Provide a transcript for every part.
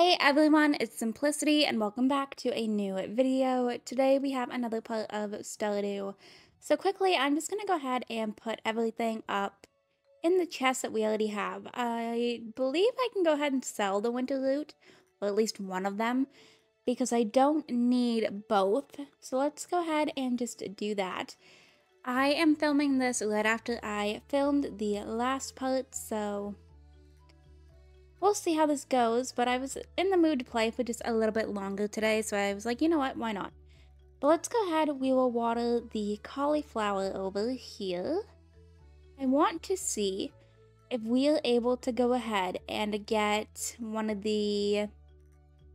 Hey everyone, it's Simplicity and welcome back to a new video. Today we have another part of Stardew. So quickly, I'm just going to go ahead and put everything up in the chest that we already have. I believe I can go ahead and sell the winter loot, or at least one of them, because I don't need both. So let's go ahead and just do that. I am filming this right after I filmed the last part, so we'll see how this goes, but I was in the mood to play for just a little bit longer today, so I was like, you know what, why not? But let's go ahead, we will water the cauliflower over here. I want to see if we are able to go ahead and get one of the,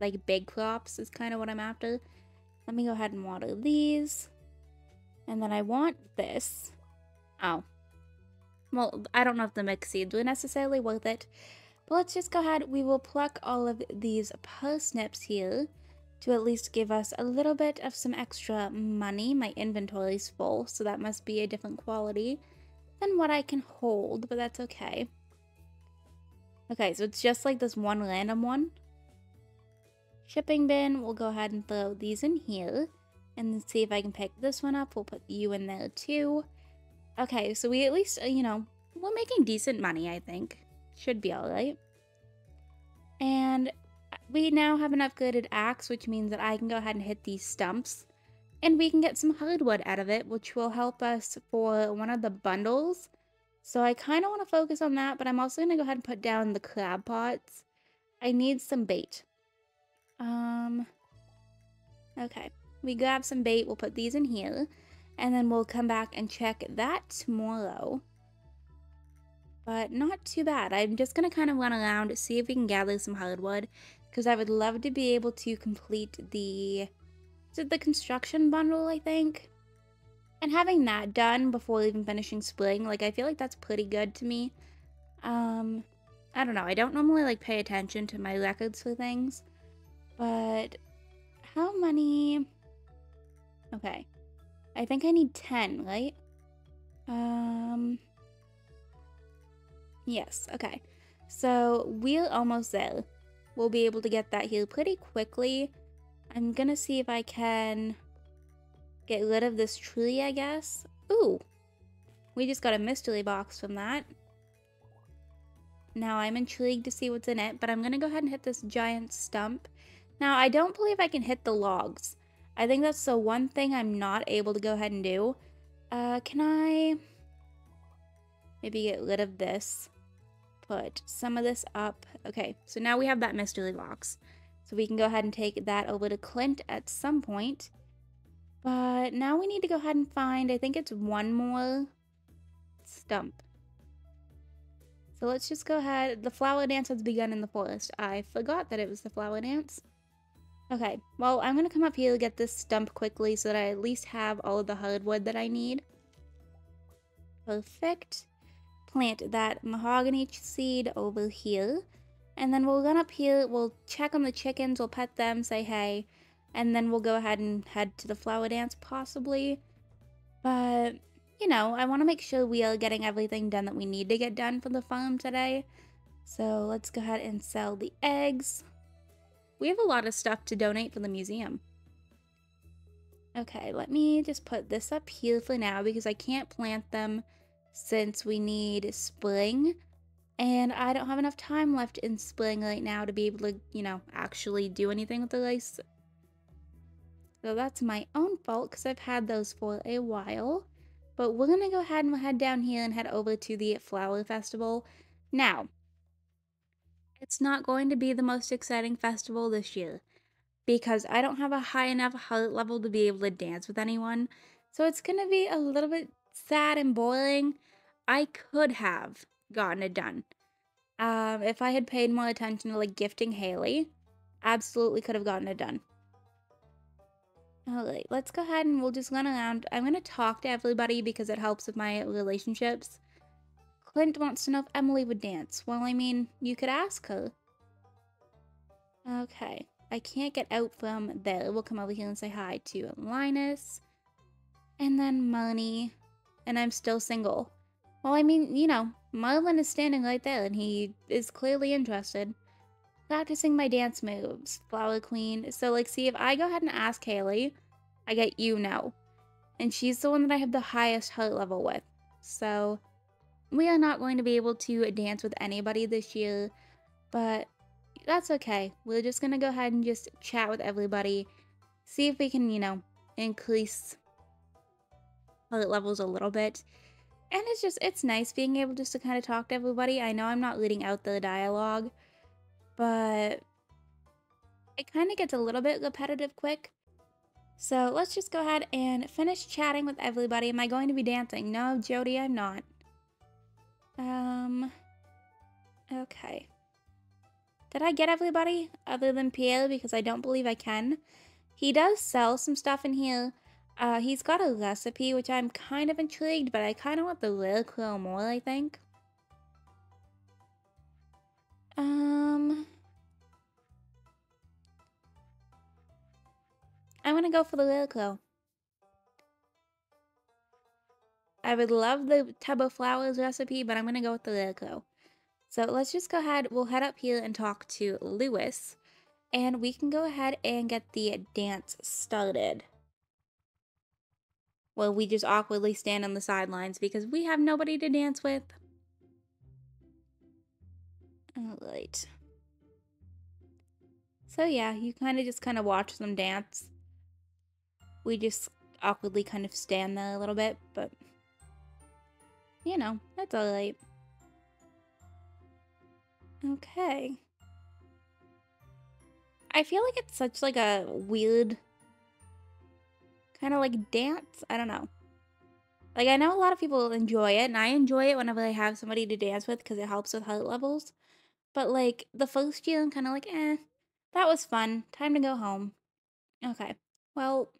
like, big crops is kind of what I'm after. Let me go ahead and water these. And then I want this. Oh. Well, I don't know if the mixed seeds were necessarily worth it. But let's just go ahead, we will pluck all of these parsnips here to at least give us a little bit of some extra money. My inventory's full, so that must be a different quality than what I can hold, but that's okay. Okay, so it's just like this one random one. Shipping bin, we'll go ahead and throw these in here and see if I can pick this one up. We'll put you in there too. Okay, so we at least, you know, we're making decent money, I think. Should be alright. And we now have an upgraded axe, which means that I can go ahead and hit these stumps. And we can get some hardwood out of it, which will help us for one of the bundles. So I kind of want to focus on that, but I'm also going to go ahead and put down the crab pots. I need some bait. Okay. We grab some bait, we'll put these in here. And then we'll come back and check that tomorrow. But not too bad. I'm just going to kind of run around, see if we can gather some hardwood, because I would love to be able to complete the, is it the construction bundle, I think? And having that done before even finishing spring, like, I feel like that's pretty good to me. I don't know. I don't normally, like, pay attention to my records for things. But how many? Okay. I think I need 10, right? Yes, okay. So, we're almost there. We'll be able to get that here pretty quickly. I'm gonna see if I can get rid of this tree, I guess. Ooh! We just got a mystery box from that. Now, I'm intrigued to see what's in it, but I'm gonna go ahead and hit this giant stump. Now, I don't believe I can hit the logs. I think that's the one thing I'm not able to go ahead and do. Can I maybe get rid of this? Put some of this up. Okay, so now we have that mystery box. So we can go ahead and take that over to Clint at some point. But now we need to go ahead and find, I think it's one more stump. So let's just go ahead. The flower dance has begun in the forest. I forgot that it was the flower dance. Okay, well, I'm going to come up here to get this stump quickly so that I at least have all of the hardwood that I need. Perfect. Plant that mahogany seed over here, and then we'll run up here, we'll check on the chickens, we'll pet them, say hey, and then we'll go ahead and head to the flower dance, possibly. But, you know, I want to make sure we are getting everything done that we need to get done for the farm today. So let's go ahead and sell the eggs. We have a lot of stuff to donate for the museum. Okay, let me just put this up here for now because I can't plant them since we need spring, and I don't have enough time left in spring right now to be able to, you know, actually do anything with the rice. So that's my own fault because I've had those for a while. But we're going to go ahead and we'll head down here and head over to the flower festival. Now, it's not going to be the most exciting festival this year because I don't have a high enough heart level to be able to dance with anyone. So it's going to be a little bit sad and boring. I could have gotten it done. If I had paid more attention to, like, gifting Haley, absolutely could have gotten it done. Alright, let's go ahead and we'll just run around. I'm going to talk to everybody because it helps with my relationships. Clint wants to know if Emily would dance. Well, I mean, you could ask her. Okay, I can't get out from there. We'll come over here and say hi to Linus. And then Marnie. And I'm still single. Well, I mean, you know, Marlon is standing right there and he is clearly interested. practicing my dance moves, Flower Queen. So, like, see, if I go ahead and ask Haley, I get you know. And she's the one that I have the highest heart level with. So, we are not going to be able to dance with anybody this year. But that's okay. We're just going to go ahead and just chat with everybody. See if we can, you know, increase heart levels a little bit. And it's just, it's nice being able just to kind of talk to everybody. I know I'm not leading out the dialogue, but it kind of gets a little bit repetitive quick. So let's just go ahead and finish chatting with everybody. Am I going to be dancing? No, Jody, I'm not. Okay. Did I get everybody other than Pierre? Because I don't believe I can. He does sell some stuff in here. He's got a recipe, which I'm kind of intrigued, but I kind of want the rare crow more, I think. I want to go for the rare crow. I would love the tub of flowers recipe, but I'm going to go with the rare crow. So let's just go ahead, we'll head up here and talk to Lewis, and we can go ahead and get the dance started. Well, we just awkwardly stand on the sidelines because we have nobody to dance with. Alright. So yeah, you kind of just kind of watch them dance. We just awkwardly kind of stand there a little bit, but you know, that's alright. Okay. I feel like it's such like a weird kind of like dance. I don't know. Like, I know a lot of people enjoy it, and I enjoy it whenever I have somebody to dance with because it helps with heart levels. But like the first year, I'm kind of like, eh, that was fun. Time to go home. Okay, well,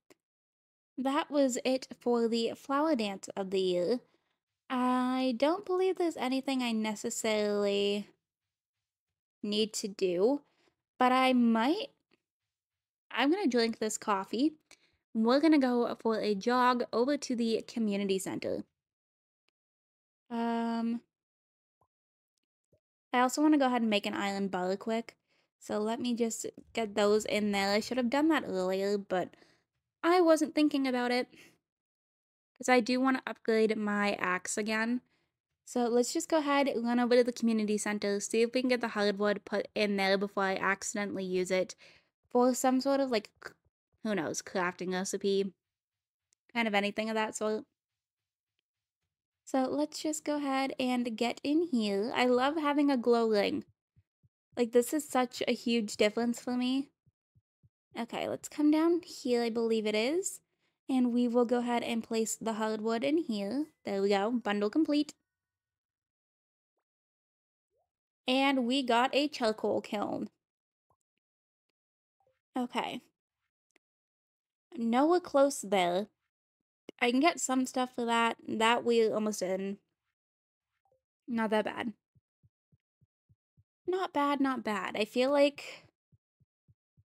that was it for the flower dance of the year. I don't believe there's anything I necessarily need to do, but I might. I'm gonna drink this coffee. We're going to go for a jog over to the community center. I also want to go ahead and make an island bar quick. So let me just get those in there. I should have done that earlier, but I wasn't thinking about it. Because I do want to upgrade my axe again. So let's just go ahead and run over to the community center. See if we can get the hardwood put in there before I accidentally use it. For some sort of like... who knows, crafting recipe, kind of anything of that sort. So let's just go ahead and get in here. I love having a glow ring. Like, this is such a huge difference for me. Okay, let's come down here, I believe it is. And we will go ahead and place the hardwood in here. There we go, bundle complete. And we got a charcoal kiln. Okay. Nowhere close there. I can get some stuff for that. That we're almost in. Not that bad. Not bad, not bad. I feel like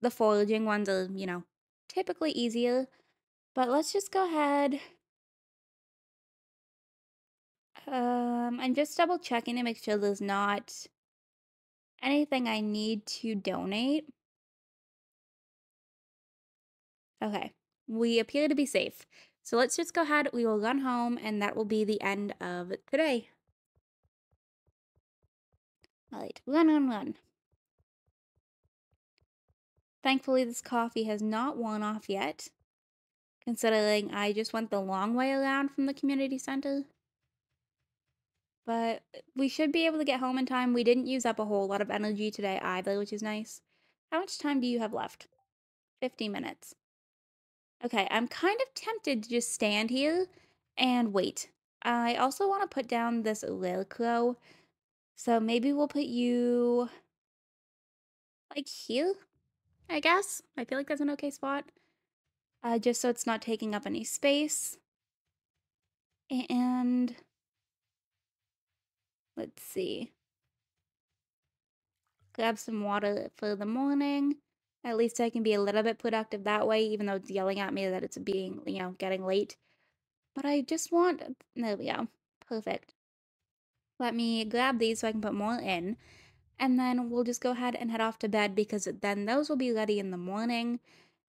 the foraging ones are, you know, typically easier. But let's just go ahead. I'm just double checking to make sure there's not anything I need to donate. Okay, we appear to be safe. So let's just go ahead, we will run home, and that will be the end of today. Alright, run. Thankfully, this coffee has not worn off yet, considering I just went the long way around from the community center. But we should be able to get home in time. We didn't use up a whole lot of energy today either, which is nice. How much time do you have left? 50 minutes. Okay, I'm kind of tempted to just stand here and wait. I also want to put down this little crow. So maybe we'll put you, like, here, I guess. I feel like that's an okay spot. Just so it's not taking up any space. And let's see. Grab some water for the morning. At least I can be a little bit productive that way, even though it's yelling at me that it's being, you know, getting late. But I just want... there we go. Perfect. Let me grab these so I can put more in. and then we'll just go ahead and head off to bed because then those will be ready in the morning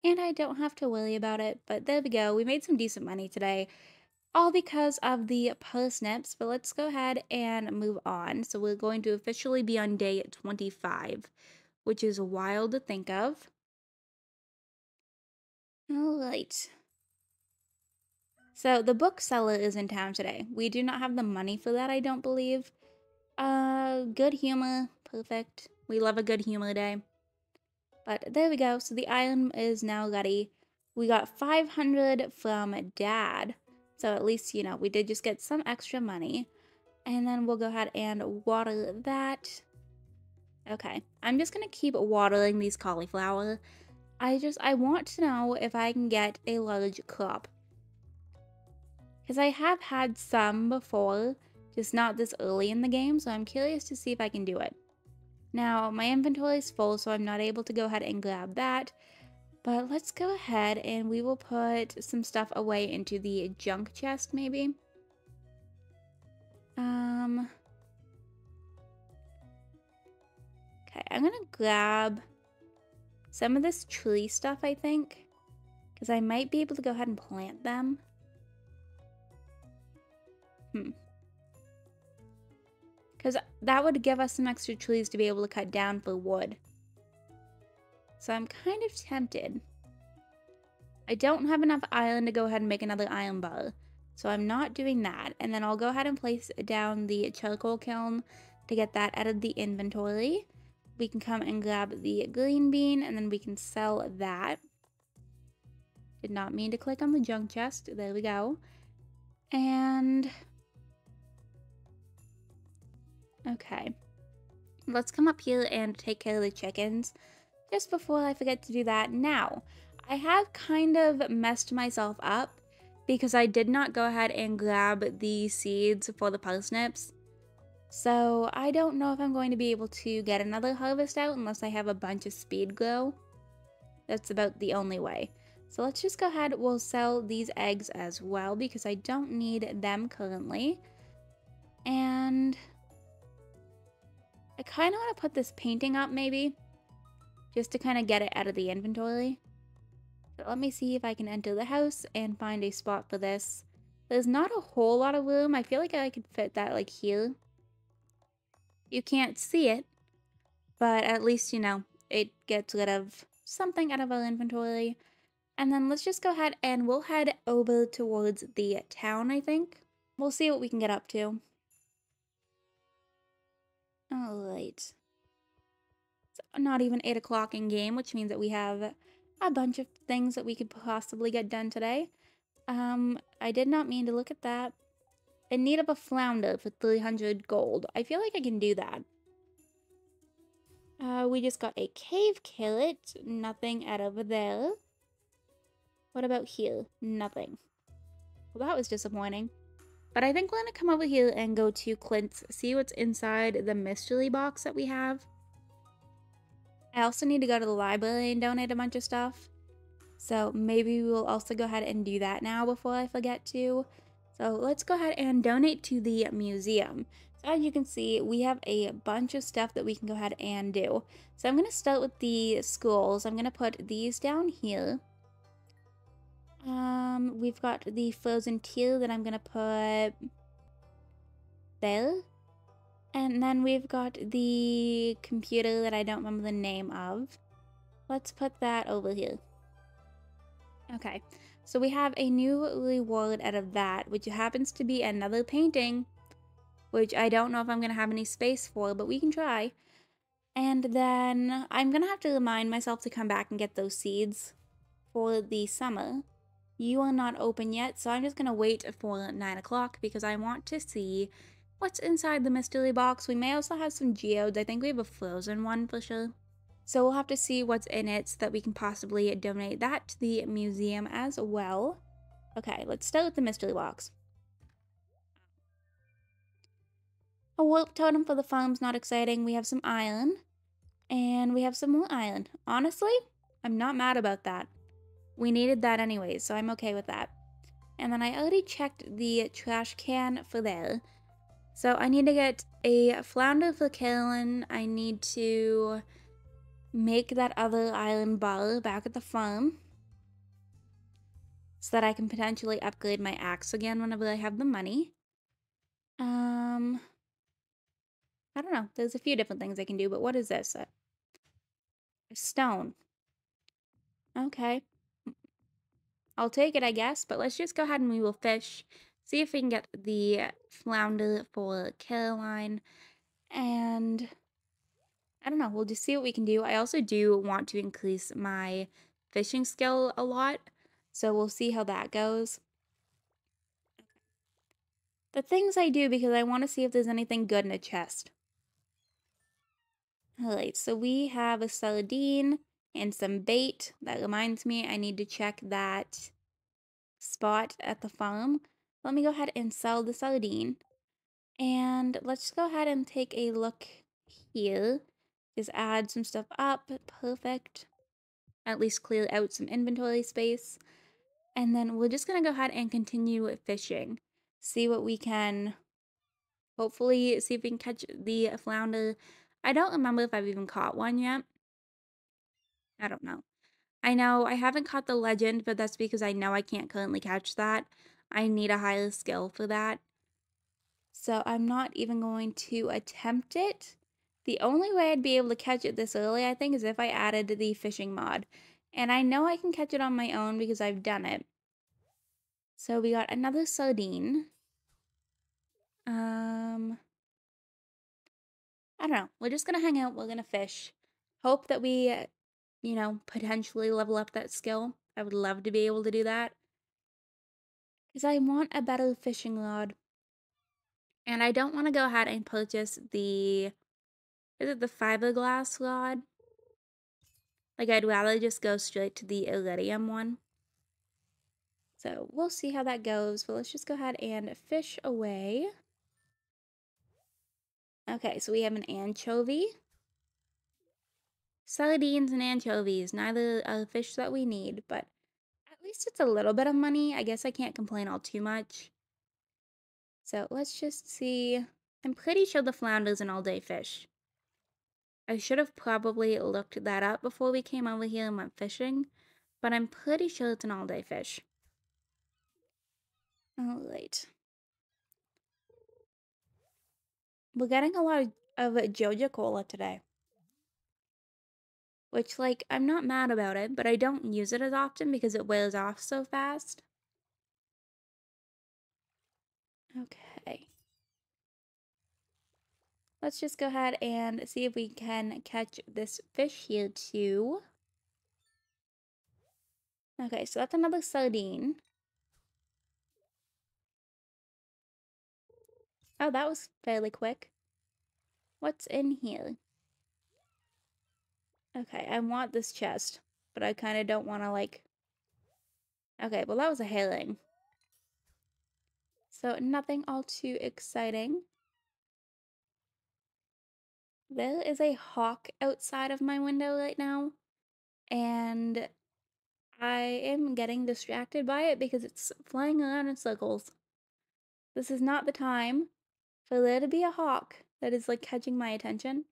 and I don't have to worry about it. But there we go. We made some decent money today, all because of the parsnips. But let's go ahead and move on. So we're going to officially be on day 25, which is wild to think of. All right. So the bookseller is in town today. We do not have the money for that, I don't believe. Good humor. Perfect. We love a good humor day. But there we go. So the iron is now ready. We got 500 from Dad. So at least, you know, we did just get some extra money. And then we'll go ahead and water that. Okay. I'm just going to keep watering these cauliflower. I want to know if I can get a large crop. Because I have had some before, just not this early in the game, so I'm curious to see if I can do it. Now, my inventory is full, so I'm not able to go ahead and grab that. But let's go ahead and we will put some stuff away into the junk chest, maybe. Okay, I'm going to grab some of this tree stuff, I think, because I might be able to go ahead and plant them. Because that would give us some extra trees to be able to cut down for wood. So I'm kind of tempted. I don't have enough iron to go ahead and make another iron bar, so I'm not doing that. And then I'll go ahead and place down the charcoal kiln to get that out of the inventory. We can come and grab the green bean, and then we can sell that. Did not mean to click on the junk chest. There we go. And... okay. Let's come up here and take care of the chickens. Just before I forget to do that, now, I have kind of messed myself up because I did not go ahead and grab the seeds for the parsnips. So I don't know if I'm going to be able to get another harvest out unless I have a bunch of speed grow. That's about the only way. So let's just go ahead, we'll sell these eggs as well because I don't need them currently. And I kind of want to put this painting up maybe, just to kind of get it out of the inventory. But let me see if I can enter the house and find a spot for this. There's not a whole lot of room. I feel like I could fit that like here. You can't see it, but at least, you know, it gets rid of something out of our inventory. And then let's just go ahead and we'll head over towards the town, I think. We'll see what we can get up to. Alright. It's not even 8 o'clock in game, which means that we have a bunch of things that we could possibly get done today. I did not mean to look at that. In need of a flounder for 300 gold. I feel like I can do that. We just got a cave carrot. Nothing out over there. What about here? Nothing. Well, that was disappointing. But I think we're going to come over here and go to Clint's. See what's inside the mystery box that we have. I also need to go to the library and donate a bunch of stuff. So maybe we'll also go ahead and do that now before I forget to. So let's go ahead and donate to the museum. So as you can see, we have a bunch of stuff that we can go ahead and do. So I'm going to start with the schools. I'm going to put these down here. We've got the frozen teal that I'm going to put there. And then we've got the computer that I don't remember the name of. Let's put that over here. Okay. So we have a new reward out of that, which happens to be another painting, which I don't know if I'm going to have any space for, but we can try. And then I'm going to have to remind myself to come back and get those seeds for the summer. You are not open yet, so I'm just going to wait for 9 o'clock because I want to see what's inside the mystery box. We may also have some geodes. I think we have a frozen one for sure. So we'll have to see what's in it so that we can possibly donate that to the museum as well. Okay, let's start with the mystery box. A warp totem for the farm's not exciting. We have some iron. And we have some more iron. Honestly, I'm not mad about that. We needed that anyways, so I'm okay with that. And then I already checked the trash can for there. So I need to get a flounder flakillin. I need to make that other island ball back at the farm so that I can potentially upgrade my axe again whenever I have the money. I don't know. There's a few different things I can do, but what is this? A stone. Okay. I'll take it, I guess, but let's just go ahead and we will fish. See if we can get the flounder for Caroline, and I don't know, we'll just see what we can do. I also do want to increase my fishing skill a lot, so we'll see how that goes. Okay. The things I do because I want to see if there's anything good in a chest. Alright, so we have a sardine and some bait. That reminds me, I need to check that spot at the farm. Let me go ahead and sell the sardine, and let's go ahead and take a look here. Just add some stuff up, perfect. At least clear out some inventory space, and then we're just gonna go ahead and continue fishing. See what we can, hopefully see if we can catch the flounder. I don't remember if I've even caught one yet. I don't know. I know I haven't caught the legend, but that's because I know I can't currently catch that. I need a higher skill for that. So I'm not even going to attempt it. The only way I'd be able to catch it this early, I think, is if I added the fishing mod. And I know I can catch it on my own because I've done it. So we got another sardine. I don't know. We're just going to hang out. We're going to fish. Hope that we, you know, potentially level up that skill. I would love to be able to do that. Because I want a better fishing rod, and I don't want to go ahead and purchase the, is it the fiberglass rod? Like, I'd rather just go straight to the iridium one. So we'll see how that goes, but let's just go ahead and fish away. Okay, so we have an anchovy. Sardines and anchovies, neither are fish that we need, but at least it's a little bit of money. I guess I can't complain all too much. So let's just see. I'm pretty sure the flounder's an all-day fish. I should have probably looked that up before we came over here and went fishing, but I'm pretty sure it's an all-day fish. Alright. We're getting a lot of Joja Cola today. Which, like, I'm not mad about it, but I don't use it as often because it wears off so fast. Okay. Let's just go ahead and see if we can catch this fish here, too. Okay, so that's another sardine. Oh, that was fairly quick. What's in here? Okay, I want this chest, but I kind of don't want to, like... Okay, well, that was a herring. So, nothing all too exciting. There is a hawk outside of my window right now, and I am getting distracted by it because it's flying around in circles. This is not the time for there to be a hawk that is, like, catching my attention.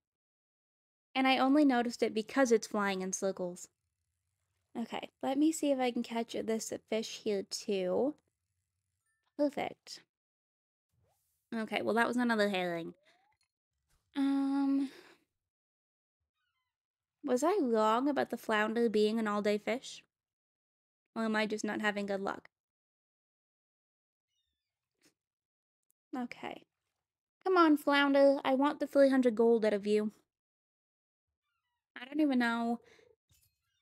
And I only noticed it because it's flying in circles. Okay, let me see if I can catch this fish here too. Perfect. Okay, well that was another herring. Was I wrong about the flounder being an all-day fish? Or am I just not having good luck? Okay. Come on, flounder, I want the 300 gold out of you. I don't even know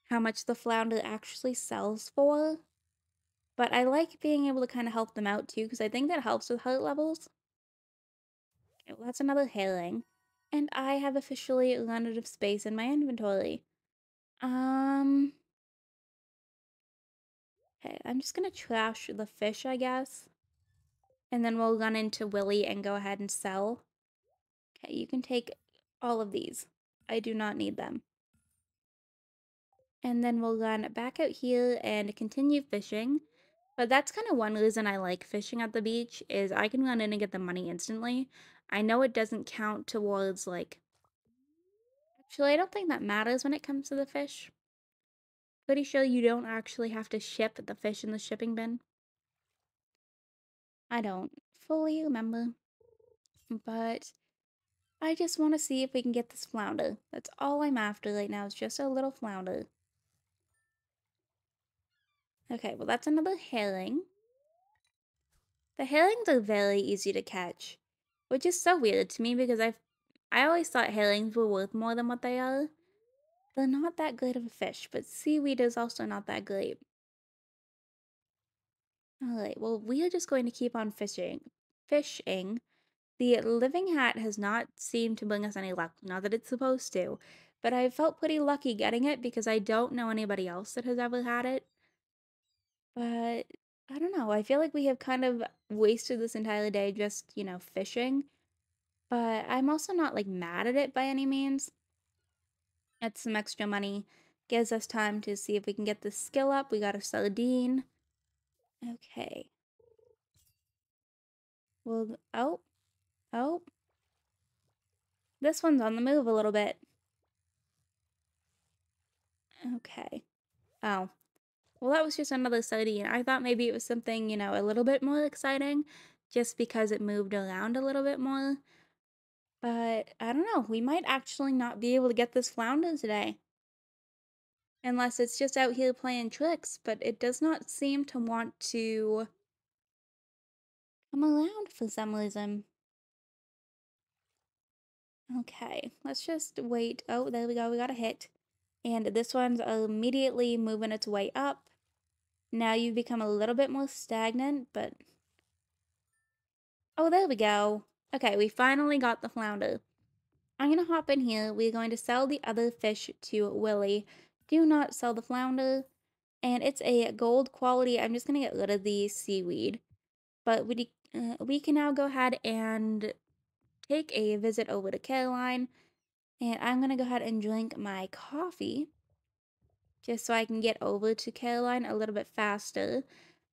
how much the flounder actually sells for, but I like being able to kind of help them out too, because I think that helps with heart levels. Okay, well, that's another herring, and I have officially run out of space in my inventory. Okay, I'm just gonna trash the fish, I guess, and then we'll run into Willy and go ahead and sell. Okay, you can take all of these. I do not need them. And then we'll run back out here and continue fishing. But that's kind of one reason I like fishing at the beach, is I can run in and get the money instantly. I know it doesn't count towards, like... Actually, I don't think that matters when it comes to the fish. Pretty sure you don't actually have to ship the fish in the shipping bin. I don't fully remember. But I just want to see if we can get this flounder. That's all I'm after right now, is just a little flounder. Okay, well that's another herring. The herrings are very easy to catch, which is so weird to me because I always thought herrings were worth more than what they are. They're not that great of a fish, but seaweed is also not that great. Alright, well we are just going to keep on fishing. The living hat has not seemed to bring us any luck, not that it's supposed to, but I felt pretty lucky getting it because I don't know anybody else that has ever had it. But, I don't know, I feel like we have kind of wasted this entire day just, you know, fishing. But I'm also not, like, mad at it by any means. It's some extra money. Gives us time to see if we can get the skill up. We got a sardine. Okay. Well, oh. This one's on the move a little bit. Okay. Oh. Well, that was just another sardine. I thought maybe it was something, you know, a little bit more exciting, just because it moved around a little bit more. But, I don't know, we might actually not be able to get this flounder today. Unless it's just out here playing tricks, but it does not seem to want to come around for some reason. Okay, let's just wait. Oh, there we go, we got a hit. And this one's immediately moving its way up. Now you've become a little bit more stagnant, but... Oh, there we go. Okay, we finally got the flounder. I'm going to hop in here. We're going to sell the other fish to Willie. Do not sell the flounder. And it's a gold quality. I'm just going to get rid of the seaweed. But we can now go ahead and take a visit over to Caroline. And I'm going to go ahead and drink my coffee, just so I can get over to Caroline a little bit faster,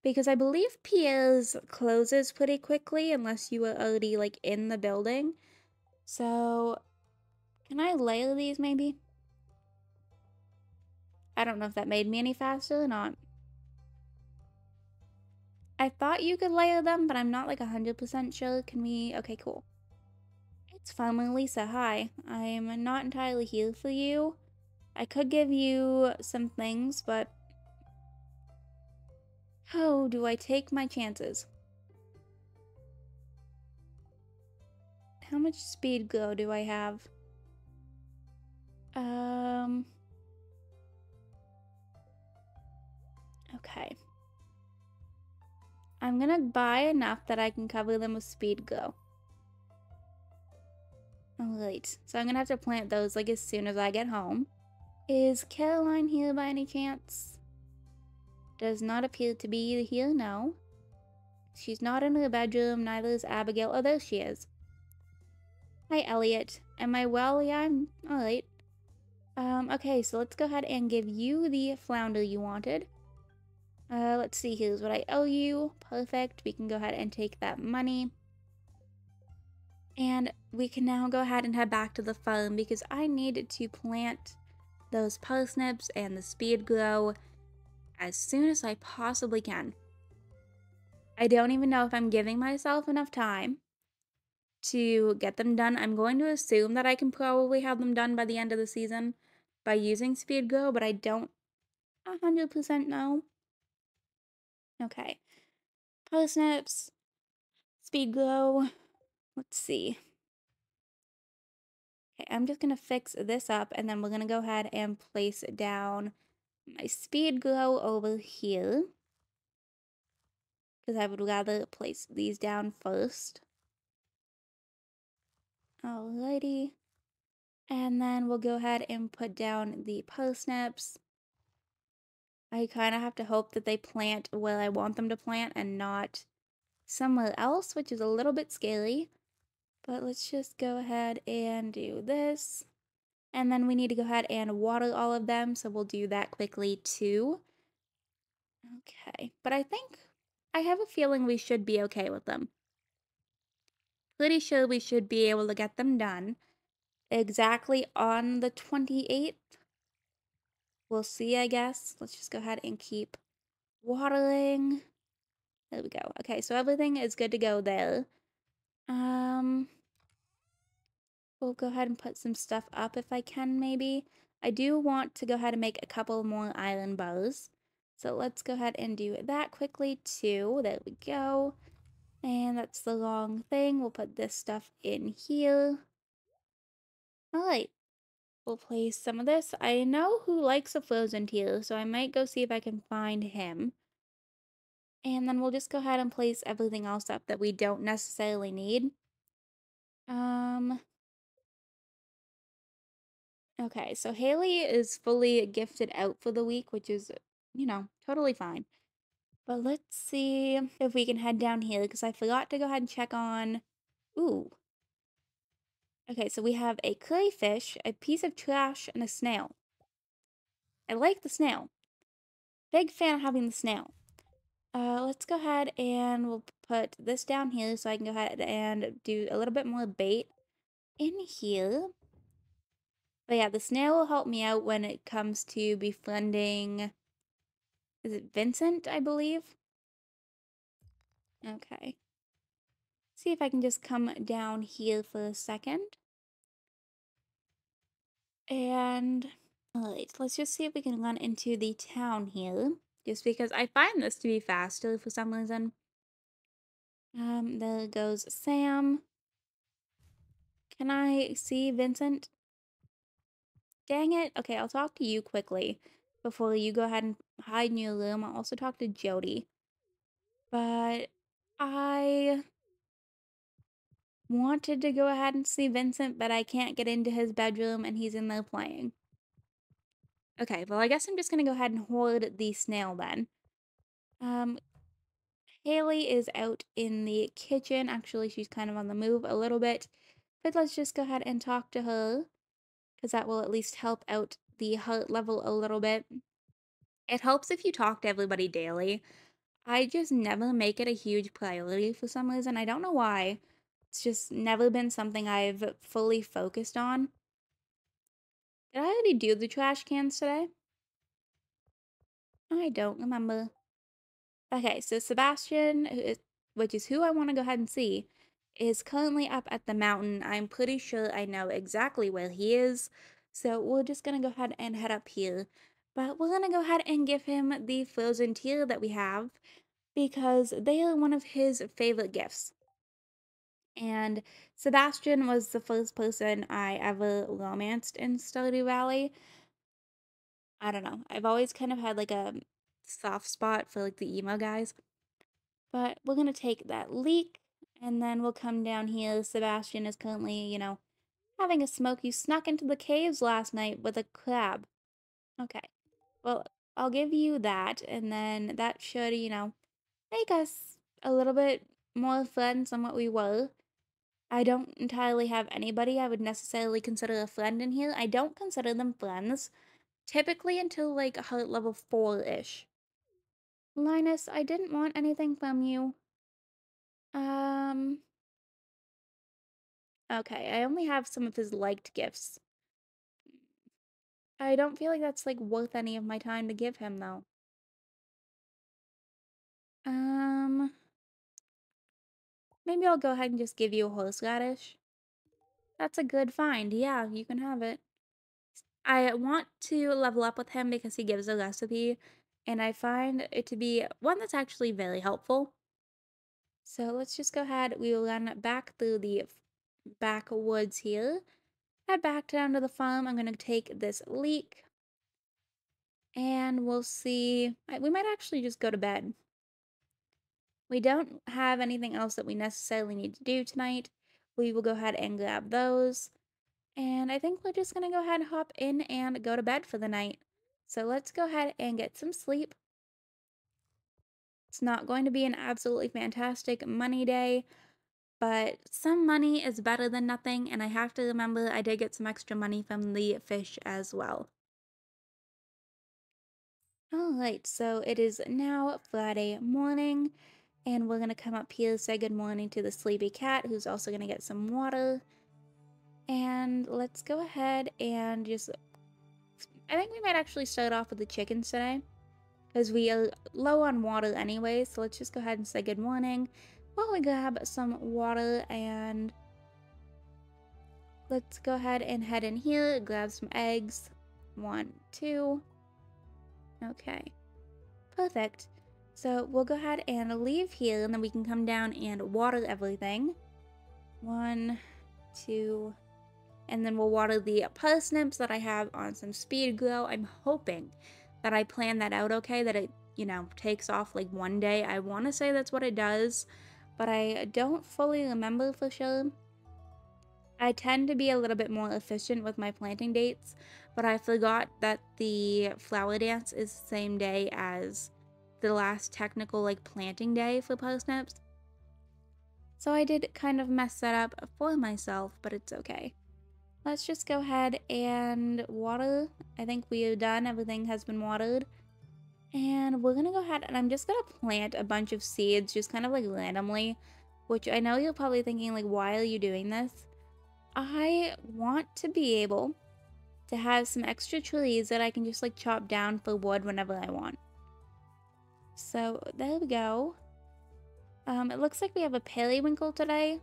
because I believe Pierre's closes pretty quickly unless you were already, like, in the building. So, can I layer these maybe? I don't know if that made me any faster or not. I thought you could layer them, but I'm not, like, 100% sure. Can we? Okay, cool. It's finally Lisa. Hi. I'm not entirely here for you. I could give you some things, but how do I take my chances? How much speed glow do I have? Okay. I'm gonna buy enough that I can cover them with speed glow. Alright, so I'm gonna have to plant those, like, as soon as I get home. Is Caroline here by any chance? Does not appear to be here, no. She's not in her bedroom, neither is Abigail. Oh, there she is. Hi, Elliot. Am I well? Yeah, I'm alright. Okay, so let's go ahead and give you the flounder you wanted. Let's see, here's what I owe you. Perfect, we can go ahead and take that money. And we can now go ahead and head back to the farm because I need to plant those parsnips and the speed glow as soon as I possibly can. I don't even know if I'm giving myself enough time to get them done. I'm going to assume that I can probably have them done by the end of the season by using speed glow, but I don't 100% know. Okay. Parsnips, speed glow. Let's see. Okay, I'm just going to fix this up, and then we're going to go ahead and place down my speed glow over here, because I would rather place these down first. Alrighty. And then we'll go ahead and put down the parsnips. I kind of have to hope that they plant where I want them to plant and not somewhere else, which is a little bit scary. But let's just go ahead and do this. And then we need to go ahead and water all of them, so we'll do that quickly too. Okay, but I think I have a feeling we should be okay with them. Pretty sure we should be able to get them done exactly on the 28th. We'll see, I guess. Let's just go ahead and keep watering. There we go. Okay, so everything is good to go there. We'll go ahead and put some stuff up if I can, maybe. I do want to go ahead and make a couple more island bows. So let's go ahead and do that quickly too. There we go. And that's the long thing. We'll put this stuff in here. Alright. We'll place some of this. I know who likes a frozen tier, so I might go see if I can find him. And then we'll just go ahead and place everything else up that we don't necessarily need. Okay, so Haley is fully gifted out for the week, which is, you know, totally fine. But let's see if we can head down here, because I forgot to go ahead and check on... Ooh. Okay, so we have a crayfish, a piece of trash, and a snail. I like the snail. Big fan of having the snail. Let's go ahead and we'll put this down here so I can go ahead and do a little bit more bait in here. But yeah, the snail will help me out when it comes to befriending... Is it Vincent, I believe? Okay. See if I can just come down here for a second. And, alright, let's just see if we can run into the town here. Just because I find this to be faster for some reason. There goes Sam. Can I see Vincent? Dang it. Okay, I'll talk to you quickly before you go ahead and hide in your room. I'll also talk to Jody. But I wanted to go ahead and see Vincent, but I can't get into his bedroom and he's in there playing. Okay, well, I guess I'm just going to go ahead and hoard the snail then. Haley is out in the kitchen. Actually, she's kind of on the move a little bit. But let's just go ahead and talk to her, because that will at least help out the heart level a little bit. It helps if you talk to everybody daily. I just never make it a huge priority for some reason. I don't know why. It's just never been something I've fully focused on. Did I already do the trash cans today? I don't remember. Okay, so Sebastian, which is who I want to go ahead and see, is currently up at the mountain. I'm pretty sure I know exactly where he is. So we're just going to go ahead and head up here. But we're going to go ahead and give him the frozen tier that we have, because they are one of his favorite gifts. And Sebastian was the first person I ever romanced in Stardew Valley. I don't know. I've always kind of had like a soft spot for like the emo guys. But we're going to take that leak and then we'll come down here. Sebastian is currently, you know, having a smoke. You snuck into the caves last night with a crab. Okay. Well, I'll give you that, and then that should, you know, make us a little bit more friends than what we were. I don't entirely have anybody I would necessarily consider a friend in here. I don't consider them friends, typically until like heart level 4-ish. Linus, I didn't want anything from you. Okay, I only have some of his liked gifts. I don't feel like that's like worth any of my time to give him though. Maybe I'll go ahead and just give you a horseradish. That's a good find. Yeah, you can have it. I want to level up with him because he gives a recipe, and I find it to be one that's actually very helpful. So let's just go ahead. We will run back through the backwoods here. Head back down to the farm. I'm going to take this leek. And we'll see. We might actually just go to bed. We don't have anything else that we necessarily need to do tonight. We will go ahead and grab those. And I think we're just going to go ahead and hop in and go to bed for the night. So let's go ahead and get some sleep. It's not going to be an absolutely fantastic money day, but some money is better than nothing. And I have to remember I did get some extra money from the fish as well. Alright, so it is now Friday morning. And we're going to come up here, say good morning to the sleepy cat, who's also going to get some water. And let's go ahead and just... I think we might actually start off with the chickens today, because we are low on water anyway, so let's just go ahead and say good morning while we grab some water, and let's go ahead and head in here, grab some eggs. 1, 2. Okay. Perfect. So we'll go ahead and leave here, and then we can come down and water everything. 1, 2. And then we'll water the parsnips that I have on some speed grow. I'm hoping that I plan that out okay, that it, you know, takes off like one day. I want to say that's what it does, but I don't fully remember for sure. I tend to be a little bit more efficient with my planting dates, but I forgot that the flower dance is the same day as the last technical like planting day for parsnips. So I did kind of mess that up for myself, but it's okay. Let's just go ahead and water. I think we are done. Everything has been watered. And we're going to go ahead and I'm just going to plant a bunch of seeds just kind of like randomly, which I know you're probably thinking like, why are you doing this? I want to be able to have some extra trees that I can just like chop down for wood whenever I want. So there we go. It looks like we have a periwinkle today,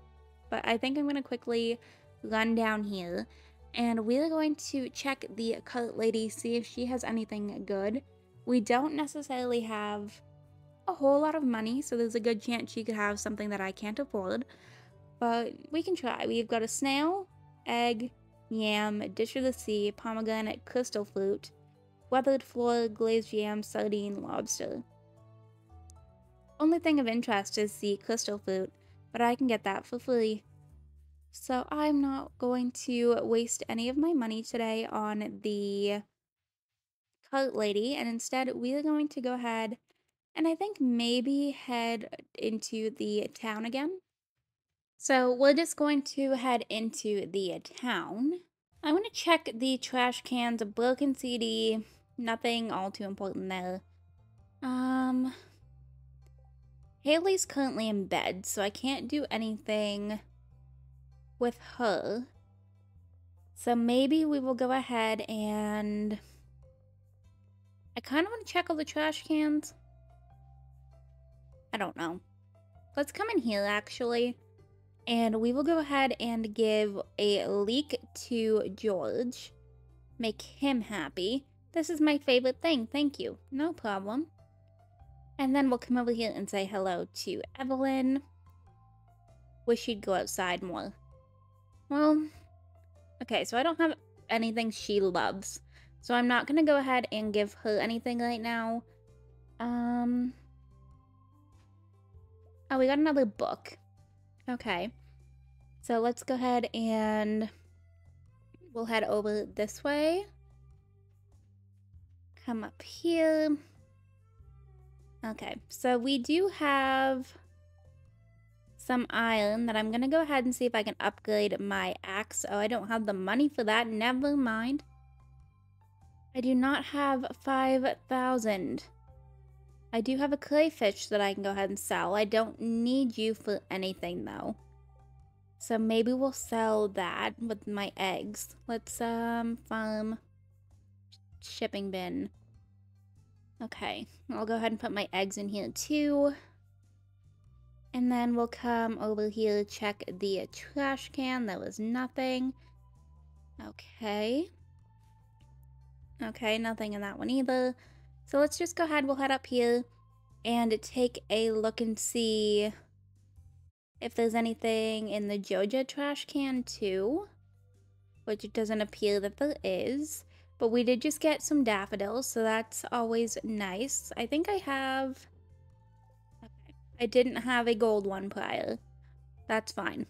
but I think I'm going to quickly run down here, and we're going to check the cart lady, see if she has anything good. We don't necessarily have a whole lot of money, so there's a good chance she could have something that I can't afford, but we can try. We've got a snail, egg, yam, dish of the sea, pomegranate, crystal fruit, weathered floor, glazed yam, sardine, lobster. Only thing of interest is the crystal fruit, but I can get that for free. So I'm not going to waste any of my money today on the cart lady, and instead we are going to go ahead and I think maybe head into the town again. So we're just going to head into the town. I want to check the trash cans, a broken CD, nothing all too important there. Haley's currently in bed, so I can't do anything with her, so maybe we will go ahead and I kind of want to check all the trash cans. I don't know. Let's come in here actually, and we will go ahead and give a leak to George, make him happy. This is my favorite thing, thank you, no problem. And then we'll come over here and say hello to Evelyn. Wish she'd go outside more. Well, okay, so I don't have anything she loves, so I'm not going to go ahead and give her anything right now. Oh, we got another book. Okay, so let's go ahead and we'll head over this way. Come up here. Okay, so we do have some iron that I'm going to go ahead and see if I can upgrade my axe. Oh, I don't have the money for that. Never mind. I do not have 5,000. I do have a crayfish that I can go ahead and sell. I don't need you for anything, though. So maybe we'll sell that with my eggs. Let's, farm shipping bin. Okay, I'll go ahead and put my eggs in here, too. And then we'll come over here, check the trash can. There was nothing. Okay. Okay, nothing in that one either. So let's just go ahead, we'll head up here and take a look and see if there's anything in the Georgia trash can too, which it doesn't appear that there is. But we did just get some daffodils, so that's always nice. I think I have... I didn't have a gold one prior. That's fine.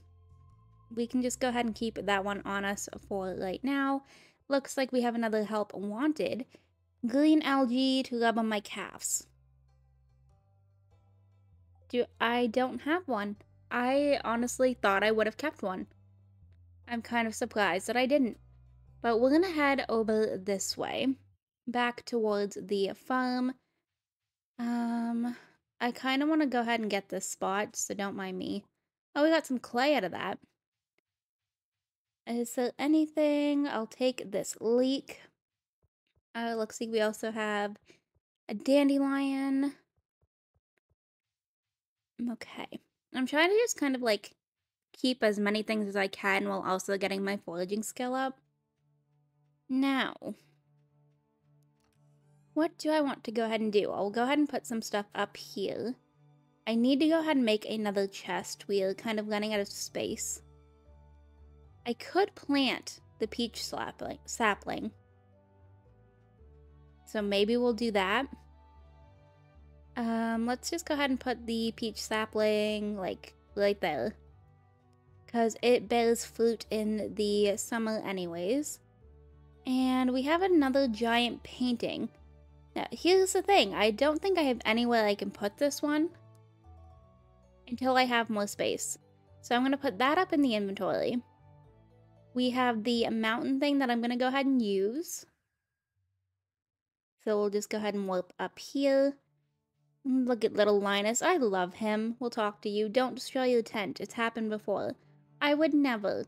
We can just go ahead and keep that one on us for right now. Looks like we have another help wanted. Green algae to rub on my calves. I don't have one. I honestly thought I would have kept one. I'm kind of surprised that I didn't. But we're gonna head over this way. Back towards the farm. I kind of want to go ahead and get this spot, so don't mind me. Oh, we got some clay out of that. Is there anything? I'll take this leek. Looks like we also have a dandelion. Okay. I'm trying to just kind of like keep as many things as I can while also getting my foraging skill up. Now, what do I want to go ahead and do? I'll go ahead and put some stuff up here. I need to go ahead and make another chest. We're kind of running out of space. I could plant the peach sapling. So maybe we'll do that. Let's just go ahead and put the peach sapling, like, right there. Because it bears fruit in the summer anyways. And we have another giant painting. Now, here's the thing. I don't think I have anywhere I can put this one until I have more space. So I'm going to put that up in the inventory. We have the mountain thing that I'm going to go ahead and use. So we'll just go ahead and warp up here. Look at little Linus. I love him. We'll talk to you. Don't destroy your tent. It's happened before. I would never.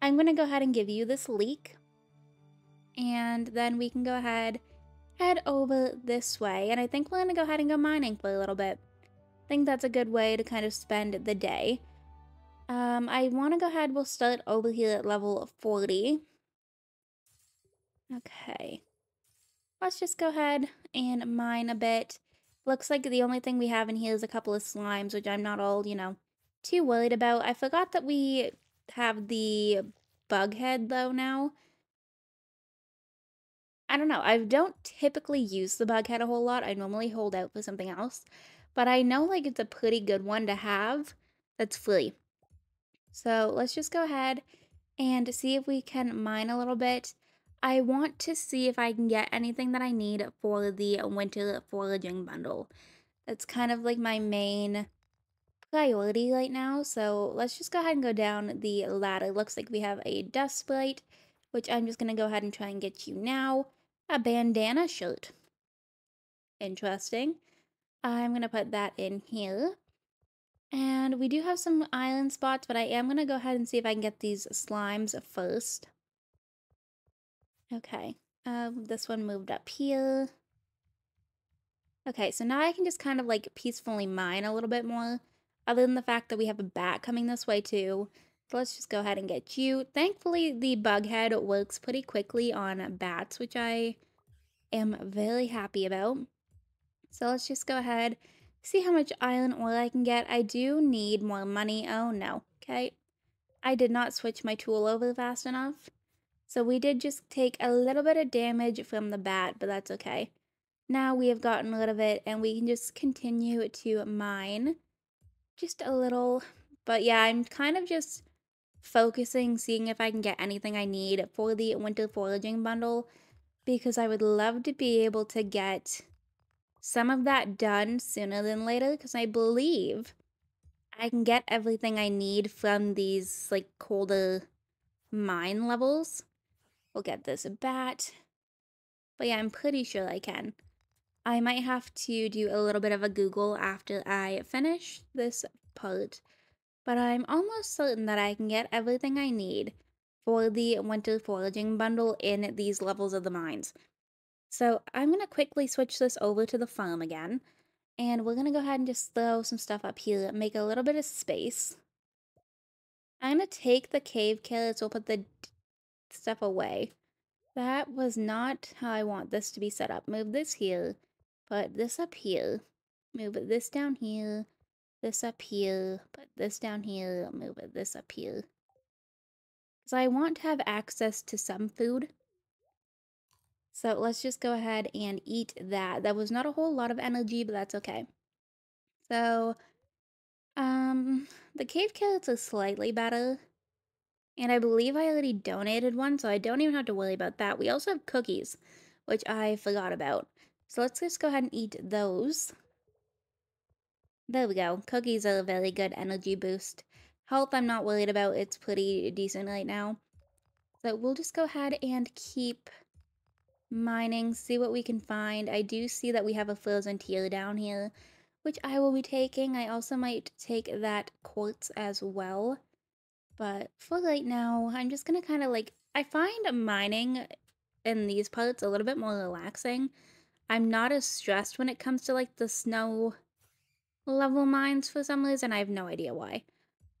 I'm going to go ahead and give you this leek. And then we can go ahead, head over this way. And I think we're going to go ahead and go mining for a little bit. I think that's a good way to kind of spend the day. I want to go ahead. We'll start over here at level 40. Okay. Let's just go ahead and mine a bit. Looks like the only thing we have in here is a couple of slimes, which I'm not all, you know, too worried about. I forgot that we have the bug head, though, now. I don't know. I don't typically use the bug head a whole lot. I normally hold out for something else. But I know, like, it's a pretty good one to have that's free. So let's just go ahead and see if we can mine a little bit. I want to see if I can get anything that I need for the winter foraging bundle. That's kind of like my main priority right now. So let's just go ahead and go down the ladder. Looks like we have a dust sprite, which I'm just going to go ahead and try and get you now. A bandana shirt. Interesting. I'm going to put that in here. And we do have some island spots, but I am going to go ahead and see if I can get these slimes first. Okay, this one moved up here. Okay, so now I can just kind of like peacefully mine a little bit more, other than the fact that we have a bat coming this way too. So let's just go ahead and get you. Thankfully, the bug head works pretty quickly on bats, which I am very happy about. So let's just go ahead, see how much iron ore I can get. I do need more money. Oh no, okay. I did not switch my tool over fast enough. So we did just take a little bit of damage from the bat, but that's okay. Now we have gotten rid of it, and we can just continue to mine. Just a little, but yeah, I'm kind of just focusing, seeing if I can get anything I need for the winter foraging bundle, because I would love to be able to get some of that done sooner than later, because I believe I can get everything I need from these, like, colder mine levels. We'll get this bat. But yeah, I'm pretty sure I can. I might have to do a little bit of a Google after I finish this part. But I'm almost certain that I can get everything I need for the winter foraging bundle in these levels of the mines. So I'm going to quickly switch this over to the farm again. And we're going to go ahead and just throw some stuff up here. Make a little bit of space. I'm going to take the cave carrots. We'll put the stuff away. That was not how I want this to be set up. Move this here. Put this up here. Move this down here. This up here. Put this down here. Move this up here. Because I want to have access to some food. So let's just go ahead and eat that. That was not a whole lot of energy, but that's okay. So, the cave carrots are slightly better. And I believe I already donated one, so I don't even have to worry about that. We also have cookies, which I forgot about. So let's just go ahead and eat those. There we go. Cookies are a very good energy boost. Health I'm not worried about. It's pretty decent right now. So we'll just go ahead and keep mining, see what we can find. I do see that we have a frozen teal down here, which I will be taking. I also might take that quartz as well. But for right now, I'm just going to kind of like... I find mining in these parts a little bit more relaxing. I'm not as stressed when it comes to like the snow level mines for some reason. I have no idea why.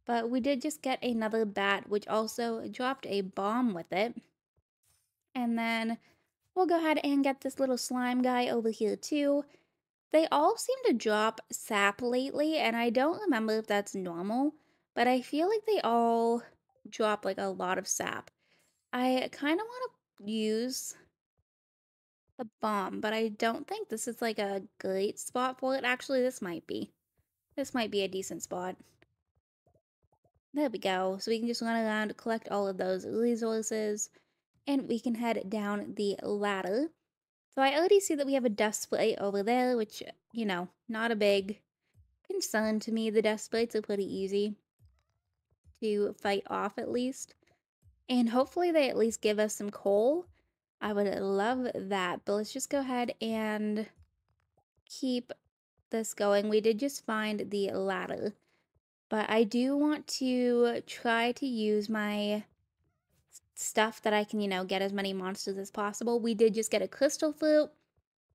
But we did just get another bat, which also dropped a bomb with it. And then we'll go ahead and get this little slime guy over here too. They all seem to drop sap lately, and I don't remember if that's normal, but I feel like they all drop like a lot of sap. I kind of want to use a bomb, but I don't think this is like a great spot for it. Actually, this might be. This might be a decent spot. There we go. So we can just run around, collect all of those resources, and we can head down the ladder. So I already see that we have a dust spray over there, which, you know, not a big concern to me. The dust sprays are pretty easy to fight off at least. And hopefully they at least give us some coal. I would love that, but let's just go ahead and keep this going. We did just find the ladder, but I do want to try to use my stuff that I can, you know, get as many monsters as possible. We did just get a crystal fruit.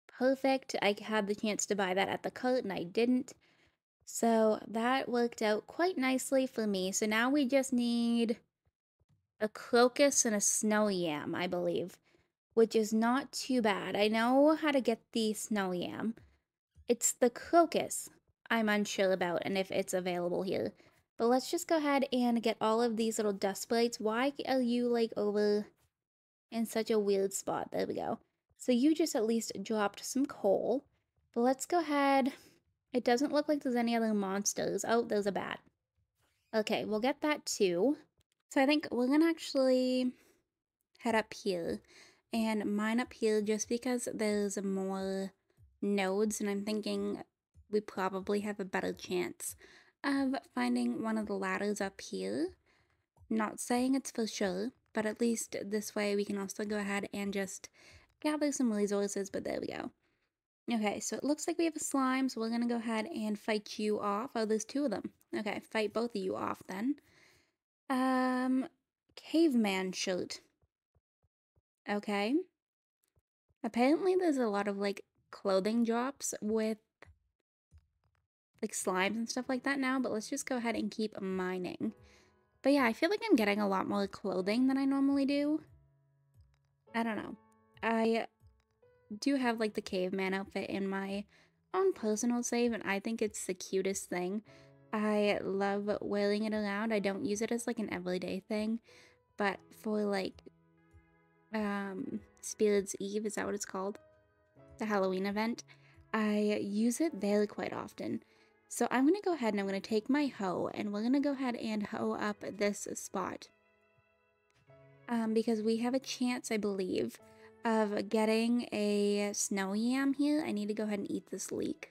Perfect. I had the chance to buy that at the cart and I didn't. So that worked out quite nicely for me. So now we just need a crocus and a snow yam, I believe, which is not too bad. I know how to get the snow yam. It's the crocus I'm unsure about and if it's available here. But let's just go ahead and get all of these little dust plates. Why are you, like, over in such a weird spot? There we go. So you just at least dropped some coal. But let's go ahead. It doesn't look like there's any other monsters. Oh, there's a bat. Okay, we'll get that too. So I think we're going to actually head up here and mine up here just because there's more nodes. And I'm thinking we probably have a better chance of finding one of the ladders up here. Not saying it's for sure, but at least this way we can also go ahead and just gather some resources, but there we go. Okay, so it looks like we have a slime, so we're gonna go ahead and fight you off. Oh, there's two of them. Okay, fight both of you off then. Caveman shirt. Okay. Apparently there's a lot of like clothing drops with like slimes and stuff like that now, but let's just go ahead and keep mining. But yeah, I feel like I'm getting a lot more clothing than I normally do. I don't know. I do have like the caveman outfit in my own personal save, and I think it's the cutest thing. I love wearing it around. I don't use it as like an everyday thing, but for like Spirit's Eve, is that what it's called? The Halloween event. I use it very quite often. So I'm going to go ahead and I'm going to take my hoe and we're going to go ahead and hoe up this spot. Because we have a chance, I believe, of getting a snow yam here. I need to go ahead and eat this leek.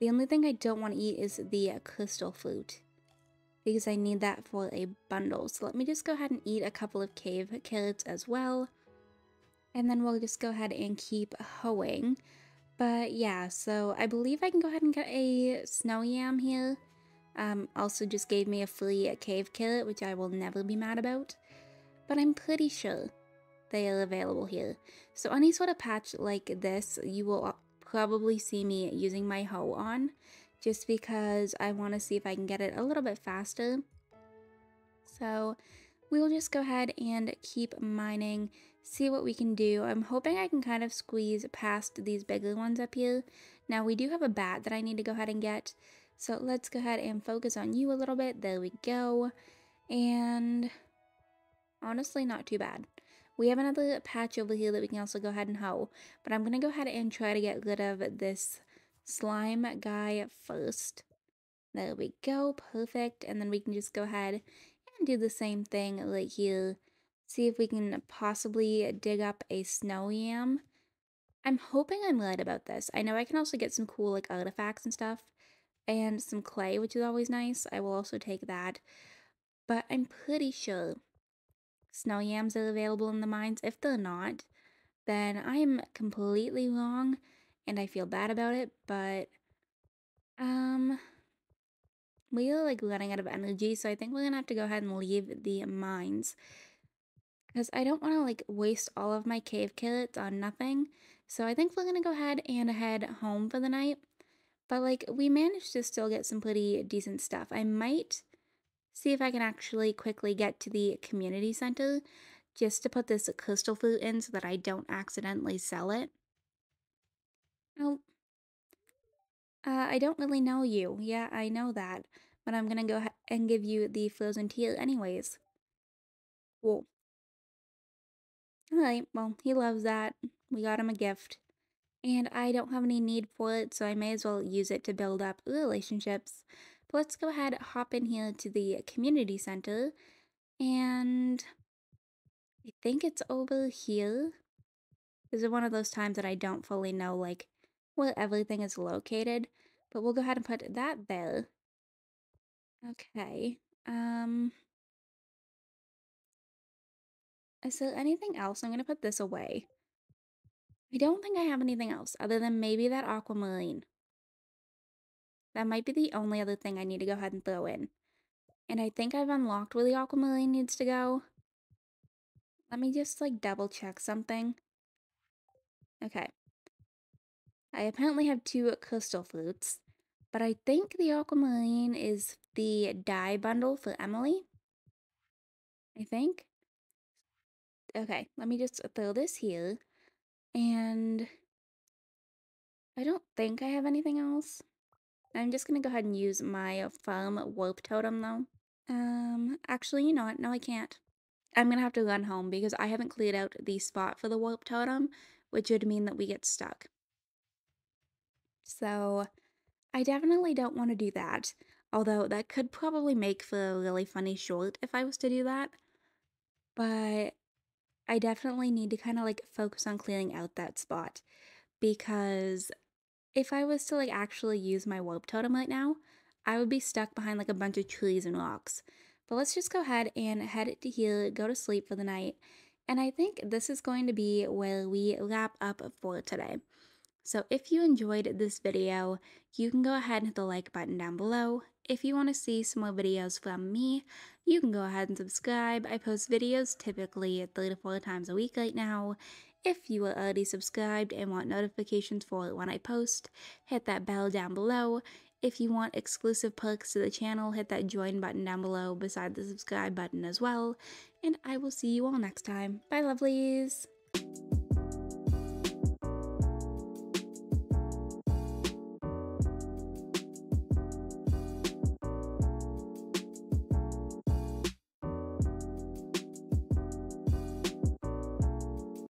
The only thing I don't want to eat is the crystal fruit, because I need that for a bundle. So let me just go ahead and eat a couple of cave carrots as well. And then we'll just go ahead and keep hoeing. But yeah, so I believe I can go ahead and get a snow yam here. Also just gave me a free cave carrot, which I will never be mad about. But I'm pretty sure they are available here. So any sort of patch like this, you will probably see me using my hoe on, just because I want to see if I can get it a little bit faster. So we'll just go ahead and keep mining, see what we can do. I'm hoping I can kind of squeeze past these bigger ones up here. Now we do have a bat that I need to go ahead and get. So let's go ahead and focus on you a little bit. There we go. And honestly, not too bad. We have another patch over here that we can also go ahead and hoe. But I'm going to go ahead and try to get rid of this slime guy first. There we go. Perfect. And then we can just go ahead and do the same thing right here. See if we can possibly dig up a snow yam. I'm hoping I'm right about this. I know I can also get some cool like artifacts and stuff. And some clay, which is always nice. I will also take that. But I'm pretty sure snow yams are available in the mines. If they're not, then I'm completely wrong and I feel bad about it, but we are like running out of energy, so I think we're gonna have to go ahead and leave the mines, because I don't want to like waste all of my cave carrots on nothing. So I think we're gonna go ahead and head home for the night. But like, we managed to still get some pretty decent stuff. I might see if I can actually quickly get to the community center just to put this crystal fruit in so that I don't accidentally sell it. Nope. I don't really know you. Yeah, I know that. But I'm gonna go ahead and give you the frozen tea anyways. Cool. Alright, well, he loves that. We got him a gift. And I don't have any need for it, so I may as well use it to build up relationships. But let's go ahead, hop in here to the community center. And I think it's over here. This is one of those times that I don't fully know, like, where everything is located. But we'll go ahead and put that there. Okay. Is there anything else? I'm going to put this away. I don't think I have anything else other than maybe that aquamarine. That might be the only other thing I need to go ahead and throw in. And I think I've unlocked where the aquamarine needs to go. Let me just like double check something. Okay. I apparently have two crystal fruits, but I think the aquamarine is the dye bundle for Emily. I think. Okay, let me just throw this here. And I don't think I have anything else. I'm just going to go ahead and use my farm warp totem though. Actually, you know what? No, I can't. I'm going to have to run home because I haven't cleared out the spot for the warp totem, which would mean that we get stuck. So I definitely don't want to do that. Although that could probably make for a really funny short if I was to do that. But I definitely need to kind of like focus on clearing out that spot, because if I was to like actually use my warp totem right now, I would be stuck behind like a bunch of trees and rocks. But let's just go ahead and head to here, go to sleep for the night, and I think this is going to be where we wrap up for today. So if you enjoyed this video, you can go ahead and hit the like button down below. If you want to see some more videos from me, you can go ahead and subscribe. I post videos typically 3 to 4 times a week right now. If you are already subscribed and want notifications for when I post, hit that bell down below. If you want exclusive perks to the channel, hit that join button down below beside the subscribe button as well. And I will see you all next time. Bye, lovelies!